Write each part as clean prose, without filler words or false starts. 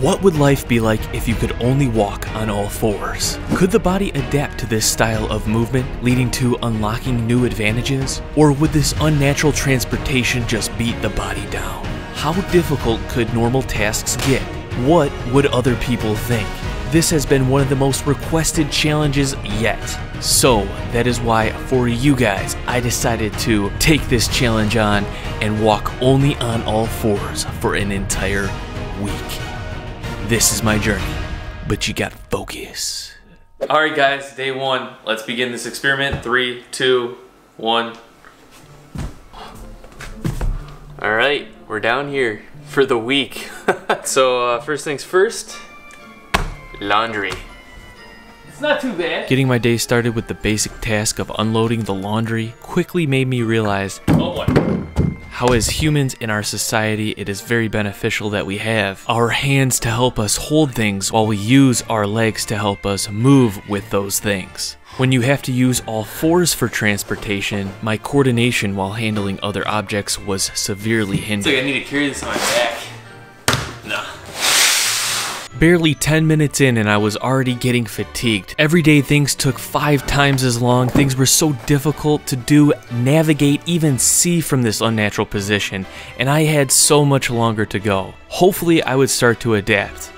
What would life be like if you could only walk on all fours? Could the body adapt to this style of movement, leading to unlocking new advantages? Or would this unnatural transportation just beat the body down? How difficult could normal tasks get? What would other people think? This has been one of the most requested challenges yet. So that is why for you guys, I decided to take this challenge on and walk only on all fours for an entire week. This is my journey, but you gotta focus. All right guys, day one. Let's begin this experiment. 3, 2, 1. All right, we're down here for the week. So first things first, laundry. It's not too bad. Getting my day started with the basic task of unloading the laundry quickly made me realize how as humans in our society it is very beneficial that we have our hands to help us hold things while we use our legs to help us move with those things. When you have to use all fours for transportation, my coordination while handling other objects was severely hindered. It's like I need to carry this on my back. Nah. Barely 10 minutes in and I was already getting fatigued. Everyday things took 5 times as long. Things were so difficult to do, navigate, even see from this unnatural position, and I had so much longer to go. Hopefully I would start to adapt.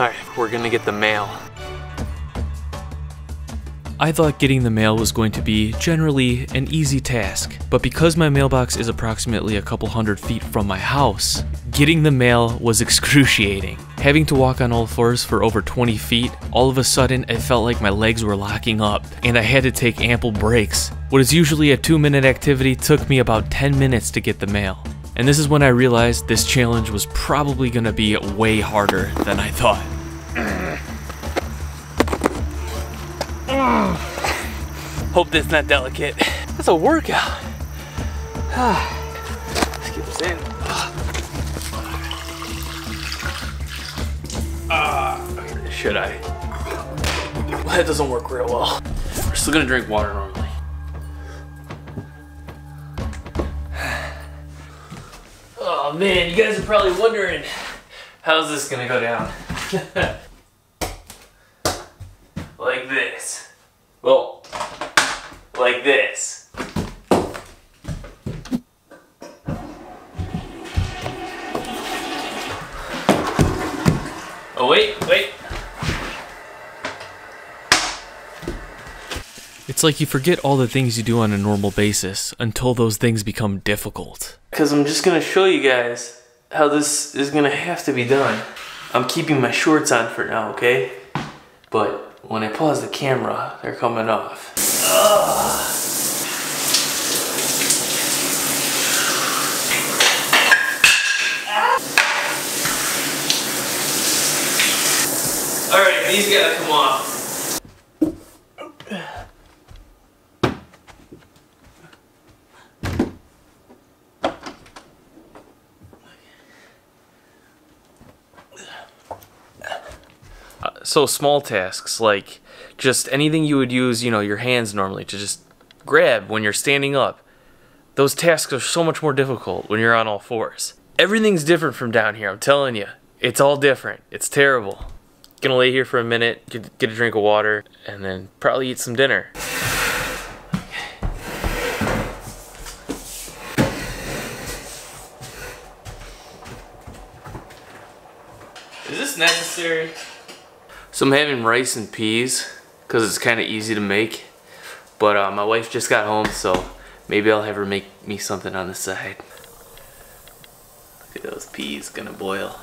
Alright, we're gonna get the mail. I thought getting the mail was going to be generally an easy task, but because my mailbox is approximately a couple hundred feet from my house, getting the mail was excruciating. Having to walk on all fours for over 20 feet, all of a sudden it felt like my legs were locking up and I had to take ample breaks. What is usually a 2-minute activity took me about 10 minutes to get the mail. And this is when I realized this challenge was probably gonna be way harder than I thought. Hope that's not delicate. That's a workout. Let's get this in. Should I? Well, that doesn't work real well. We're still gonna drink water normally. Oh man, you guys are probably wondering, how's this gonna go down? Like this. Well, like this. Oh wait, wait. It's like you forget all the things you do on a normal basis until those things become difficult. Because I'm just going to show you guys how this is going to have to be done. I'm keeping my shorts on for now, okay? But when I pause the camera, they're coming off. Ugh. All right, these gotta come off. So small tasks, like just anything you would use, you know, your hands normally to just grab when you're standing up. Those tasks are so much more difficult when you're on all fours. Everything's different from down here, I'm telling you. It's all different. It's terrible. Gonna lay here for a minute, get a drink of water, and then probably eat some dinner. Is this necessary? So I'm having rice and peas because it's kind of easy to make, but my wife just got home, so maybe I'll have her make me something on the side. Look at those peas gonna boil.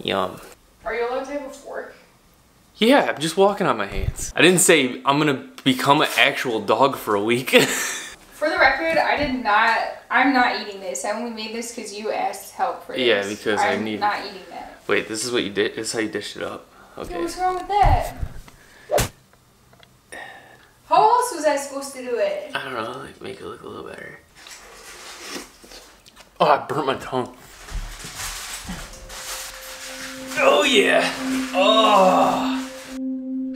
Yum. Are you allowed to have a fork? Yeah, I'm just walking on my hands. I didn't say I'm gonna become an actual dog for a week. For the record, I'm not eating this. I only made this because you asked help for this. Yeah, because I'm not eating that. Wait, this is what you did? This is how you dished it up? Okay. What's wrong with that? How else was I supposed to do it? I don't know, like make it look a little better. Oh, I burnt my tongue. Oh yeah. Oh.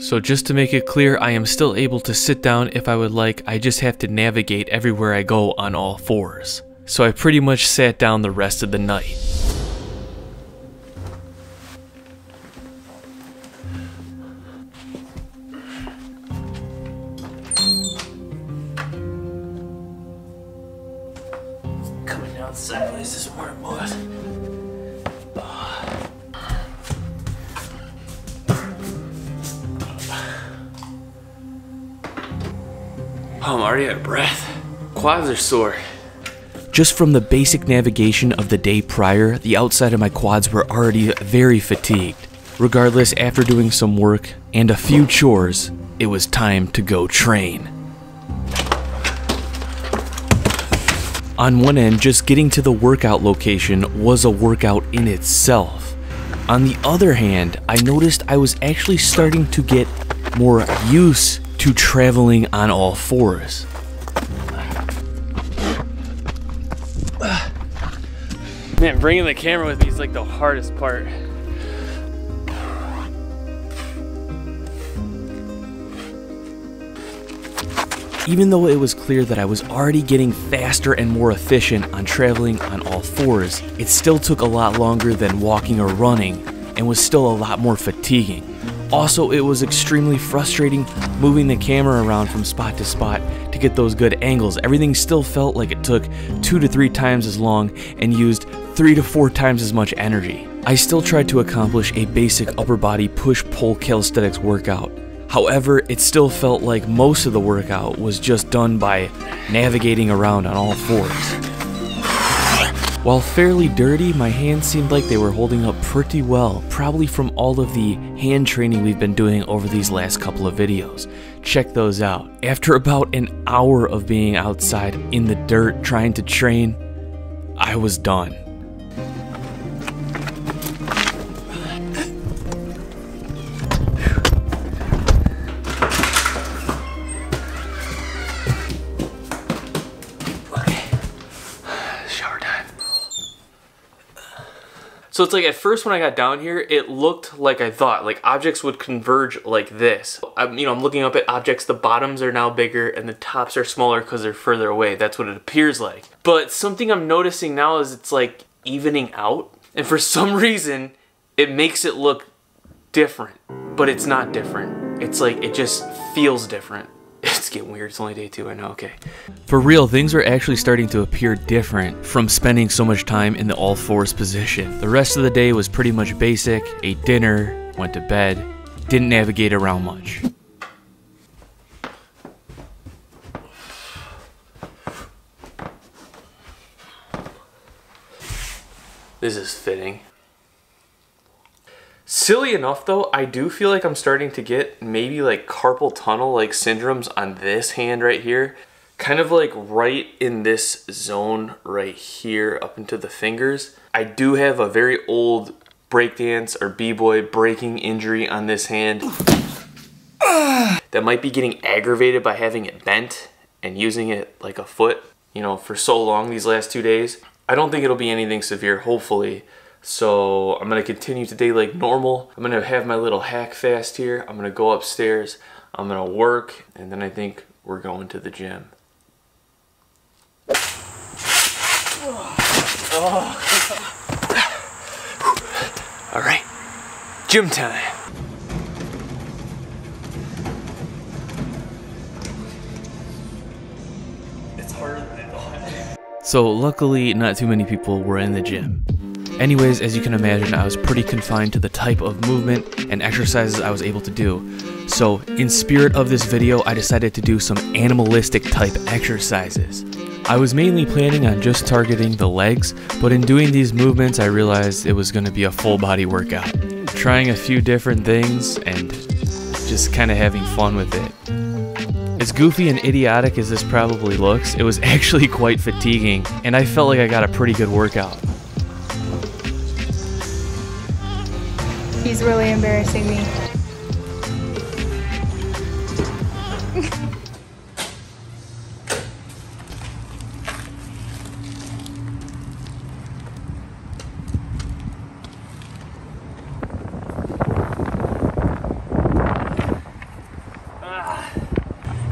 So just to make it clear, I am still able to sit down if I would like. I just have to navigate everywhere I go on all fours. So I pretty much sat down the rest of the night. Coming down sideways this morning, boys. Oh, I'm already out of breath. Quads are sore. Just from the basic navigation of the day prior, the outside of my quads were already very fatigued. Regardless, after doing some work and a few chores, it was time to go train. On one end, just getting to the workout location was a workout in itself. On the other hand, I noticed I was actually starting to get more used to traveling on all fours. Man, bringing the camera with me is like the hardest part. Even though it was clear that I was already getting faster and more efficient on traveling on all fours, it still took a lot longer than walking or running and was still a lot more fatiguing. Also, it was extremely frustrating moving the camera around from spot to spot to get those good angles. Everything still felt like it took 2 to 3 times as long and used 3 to 4 times as much energy. I still tried to accomplish a basic upper body push-pull calisthenics workout. However, it still felt like most of the workout was just done by navigating around on all fours. While fairly dirty, my hands seemed like they were holding up pretty well, probably from all of the hand training we've been doing over these last couple of videos. Check those out. After about an hour of being outside in the dirt trying to train, I was done. So it's like at first when I got down here, it looked like I thought, like objects would converge like this. I'm looking up at objects, the bottoms are now bigger and the tops are smaller because they're further away. That's what it appears like. But something I'm noticing now is it's like evening out. And for some reason, it makes it look different, but it's not different. It's like, it just feels different. It's getting weird, it's only day 2, I know, okay. For real, things were actually starting to appear different from spending so much time in the all fours position. The rest of the day was pretty much basic, ate dinner, went to bed, didn't navigate around much. This is fitting. Silly enough though, I do feel like I'm starting to get maybe like carpal tunnel like syndromes on this hand right here. Kind of like right in this zone right here up into the fingers. I do have a very old breakdance or b-boy breaking injury on this hand that might be getting aggravated by having it bent and using it like a foot, you know, for so long these last 2 days. I don't think it'll be anything severe, hopefully. So I'm gonna continue today like normal. I'm gonna have my little hack fast here. I'm gonna go upstairs, I'm gonna work, and then I think we're going to the gym. Oh. All right, gym time. It's harder than I thought. So luckily, not too many people were in the gym. Anyways, as you can imagine, I was pretty confined to the type of movement and exercises I was able to do. So, in spirit of this video, I decided to do some animalistic type exercises. I was mainly planning on just targeting the legs, but in doing these movements, I realized it was going to be a full body workout. Trying a few different things and just kind of having fun with it. As goofy and idiotic as this probably looks, it was actually quite fatiguing, and I felt like I got a pretty good workout. He's really embarrassing me.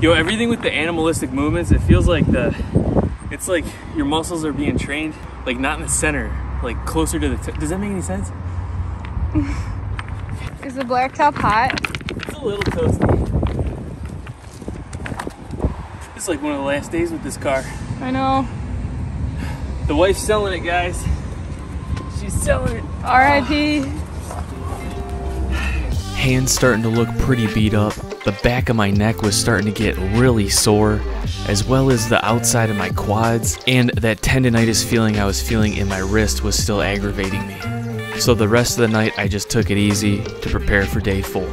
Yo, everything with the animalistic movements, it feels like it's like your muscles are being trained, like not in the center, like closer to the tip. Does that make any sense? Is the blacktop hot? It's a little toasty. It's like one of the last days with this car. I know. The wife's selling it, guys. She's selling it. R.I.P. Hands starting to look pretty beat up. The back of my neck was starting to get really sore, as well as the outside of my quads, and that tendonitis feeling I was feeling in my wrist was still aggravating me. So the rest of the night I just took it easy to prepare for day 4.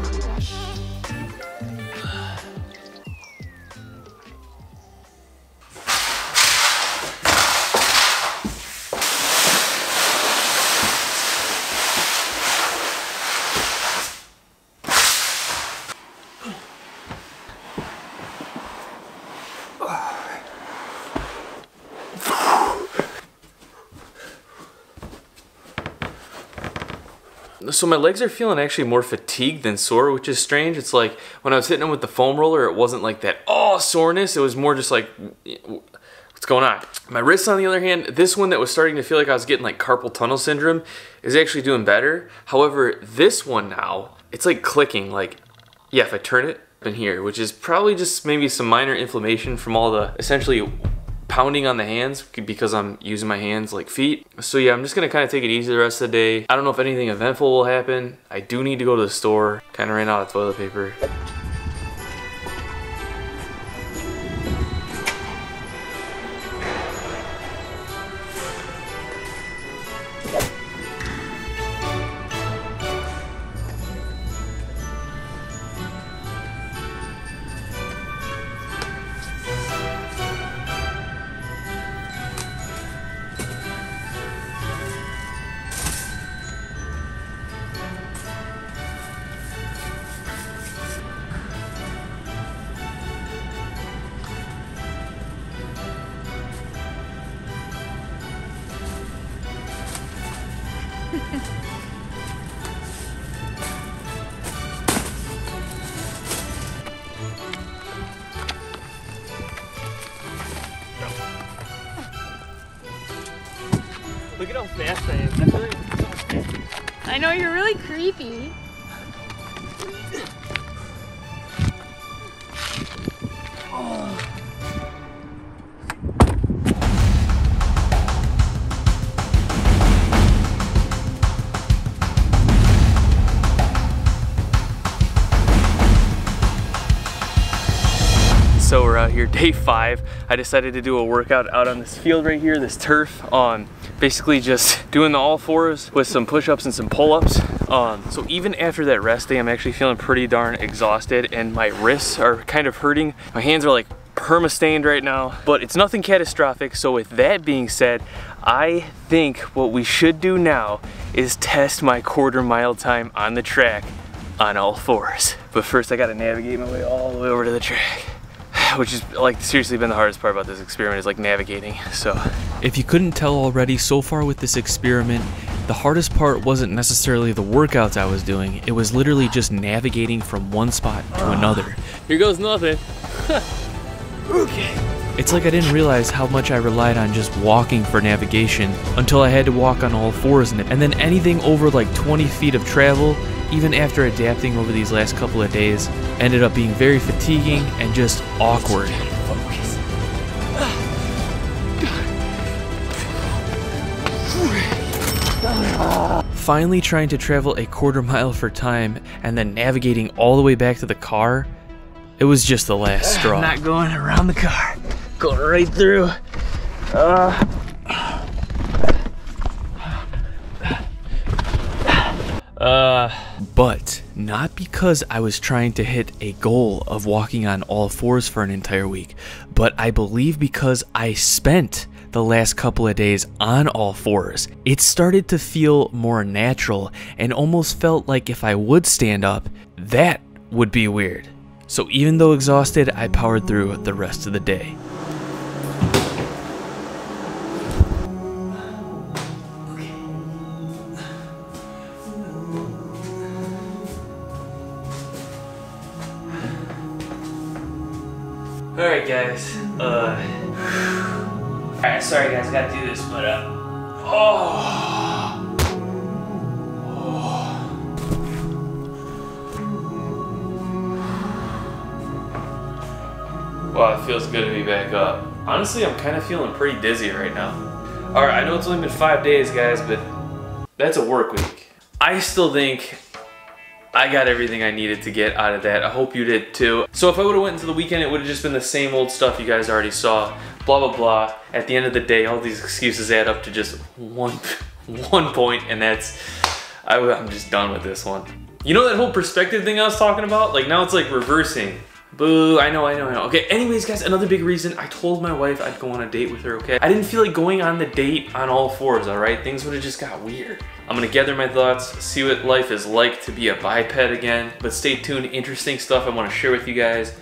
So my legs are feeling actually more fatigued than sore, which is strange. It's like when I was hitting them with the foam roller, it wasn't like that, oh, soreness. It was more just like, what's going on? My wrists, on the other hand, this one that was starting to feel like I was getting like carpal tunnel syndrome is actually doing better. However, this one now, it's like clicking, like, yeah, if I turn it in here, which is probably just maybe some minor inflammation from all the essentially pounding on the hands because I'm using my hands like feet. So yeah, I'm just gonna kind of take it easy the rest of the day. I don't know if anything eventful will happen. I do need to go to the store. Kind of ran out of toilet paper. Look at how fast I am. I feel like I'm so fast. I know, you're really creepy. So we're out here, day 5. I decided to do a workout out on this field right here, this turf. Basically just doing the all fours with some push-ups and some pull-ups. So even after that rest day, I'm actually feeling pretty darn exhausted and my wrists are kind of hurting. My hands are like perma-stained right now, but it's nothing catastrophic. So with that being said, I think what we should do now is test my 1/4 mile time on the track on all fours. But first I gotta navigate my way all the way over to the track, which is like seriously been the hardest part about this experiment, is like navigating. So if you couldn't tell already, so far with this experiment, the hardest part wasn't necessarily the workouts I was doing. It was literally just navigating from one spot to another. Here goes nothing. Okay. It's like I didn't realize how much I relied on just walking for navigation until I had to walk on all fours, and then anything over like 20 feet of travel, even after adapting over these last couple of days, ended up being very fatiguing and just awkward. Finally trying to travel a 1/4 mile for time and then navigating all the way back to the car, it was just the last straw. I'm not going around the car, going right through. But not because I was trying to hit a goal of walking on all fours for an entire week, but I believe because I spent the last couple of days on all fours, it started to feel more natural and almost felt like if I would stand up, that would be weird. So even though exhausted, I powered through the rest of the day. Alright guys, alright, sorry guys, I gotta do this, but wow, it feels good to be back up. Honestly, I'm kind of feeling pretty dizzy right now. Alright, I know it's only been 5 days, guys, but that's a work week. I still think I got everything I needed to get out of that. I hope you did too. So if I would've went into the weekend, it would've just been the same old stuff you guys already saw. Blah, blah, blah. At the end of the day, all these excuses add up to just one point, and that's, I'm just done with this one. You know that whole perspective thing I was talking about? Like now it's like reversing. Boo, I know. Okay, anyways guys, another big reason, I told my wife I'd go on a date with her, okay? I didn't feel like going on the date on all fours, all right? Things would've just got weird. I'm gonna gather my thoughts, see what life is like to be a biped again, but stay tuned, interesting stuff I wanna share with you guys.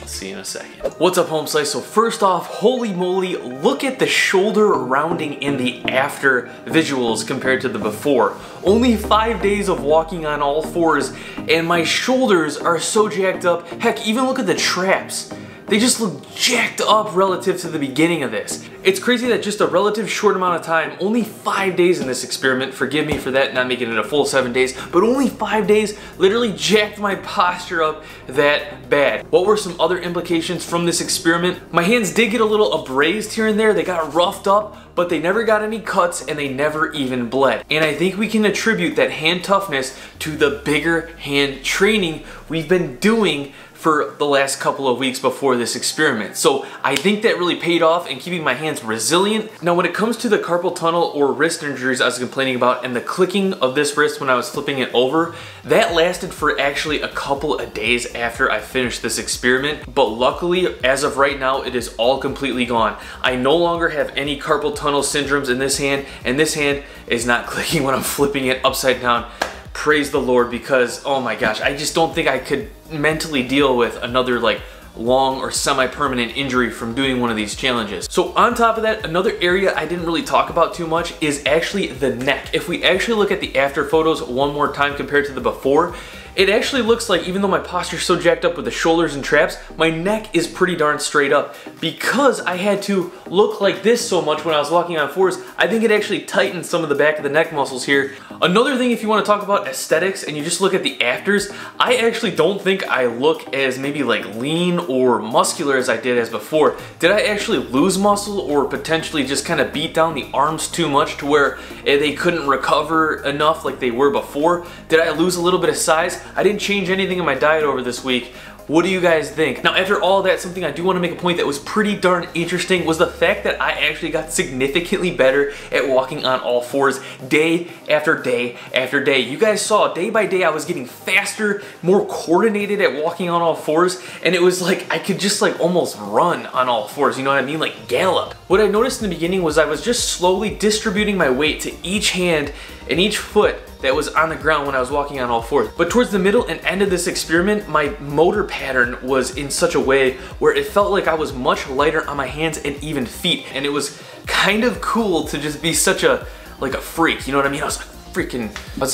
I'll see you in a second. What's up, Home Slice? So first off, holy moly, look at the shoulder rounding in the after visuals compared to the before. Only 5 days of walking on all fours, and my shoulders are so jacked up. Heck, even look at the traps. They just look jacked up relative to the beginning of this. It's crazy that just a relative short amount of time, only 5 days in this experiment, forgive me for that, not making it a full 7 days, but only 5 days literally jacked my posture up that bad. What were some other implications from this experiment? My hands did get a little abrased here and there, they got roughed up, but they never got any cuts and they never even bled. And I think we can attribute that hand toughness to the bigger hand training we've been doing for the last couple of weeks before this experiment. So I think that really paid off in keeping my hands resilient. Now when it comes to the carpal tunnel or wrist injuries I was complaining about and the clicking of this wrist when I was flipping it over, that lasted for actually a couple of days after I finished this experiment. But luckily, as of right now, it is all completely gone. I no longer have any carpal tunnel syndromes in this hand, and this hand is not clicking when I'm flipping it upside down. Praise the Lord, because oh my gosh, I just don't think I could mentally deal with another like long or semi-permanent injury from doing one of these challenges. So on top of that, another area I didn't really talk about too much is actually the neck. If we actually look at the after photos one more time compared to the before, it actually looks like, even though my posture's so jacked up with the shoulders and traps, my neck is pretty darn straight up. Because I had to look like this so much when I was walking on fours, I think it actually tightened some of the back of the neck muscles here. Another thing, if you want to talk about aesthetics and you just look at the afters, I actually don't think I look as maybe like lean or muscular as I did as before. Did I actually lose muscle or potentially just kind of beat down the arms too much to where they couldn't recover enough like they were before? Did I lose a little bit of size? I didn't change anything in my diet over this week. What do you guys think? Now after all that, something I do want to make a point that was pretty darn interesting was the fact that I actually got significantly better at walking on all fours day after day after day. You guys saw day by day I was getting faster, more coordinated at walking on all fours, and it was like I could just like almost run on all fours, you know what I mean? Like gallop. What I noticed in the beginning was I was just slowly distributing my weight to each hand and each foot that was on the ground when I was walking on all fours. But towards the middle and end of this experiment, my motor pattern was in such a way where it felt like I was much lighter on my hands and even feet. And it was kind of cool to just be such a, like a freak, you know what I mean? I was like freaking, I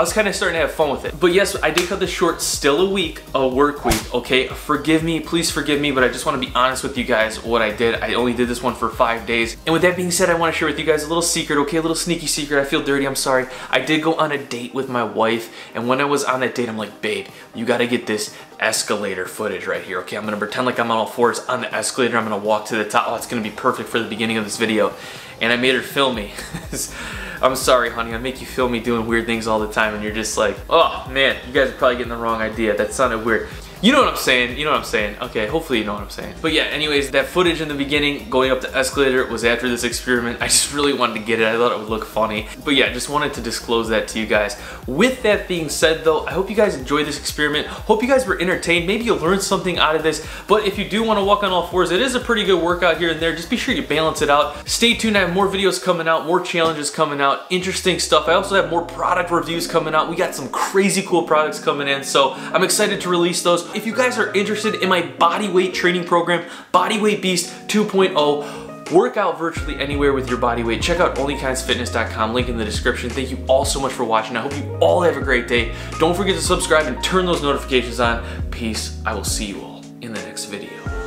was kind of starting to have fun with it. But yes, I did cut this short, still a work week, okay? Forgive me, please forgive me, but I just want to be honest with you guys what I did. I only did this one for 5 days. And with that being said, I want to share with you guys a little secret, okay? A little sneaky secret, I feel dirty, I'm sorry. I did go on a date with my wife, and when I was on that date, I'm like, babe, you gotta get this escalator footage right here, okay? I'm gonna pretend like I'm on all fours on the escalator, I'm gonna walk to the top, oh, it's gonna be perfect for the beginning of this video. And I made her film me. I'm sorry, honey, I make you film me doing weird things all the time, and you're just like, oh man, you guys are probably getting the wrong idea, that sounded weird. You know what I'm saying, you know what I'm saying. Okay, hopefully you know what I'm saying. But yeah, anyways, that footage in the beginning, going up the escalator, was after this experiment. I just really wanted to get it, I thought it would look funny. But yeah, just wanted to disclose that to you guys. With that being said though, I hope you guys enjoyed this experiment. Hope you guys were entertained, maybe you learned something out of this. But if you do wanna walk on all fours, it is a pretty good workout here and there, just be sure you balance it out. Stay tuned, I have more videos coming out, more challenges coming out, interesting stuff. I also have more product reviews coming out. We got some crazy cool products coming in, so I'm excited to release those. If you guys are interested in my bodyweight training program, Bodyweight Beast 2.0, work out virtually anywhere with your body weight, check out onlykindsfitness.com, link in the description. Thank you all so much for watching. I hope you all have a great day. Don't forget to subscribe and turn those notifications on. Peace. I will see you all in the next video.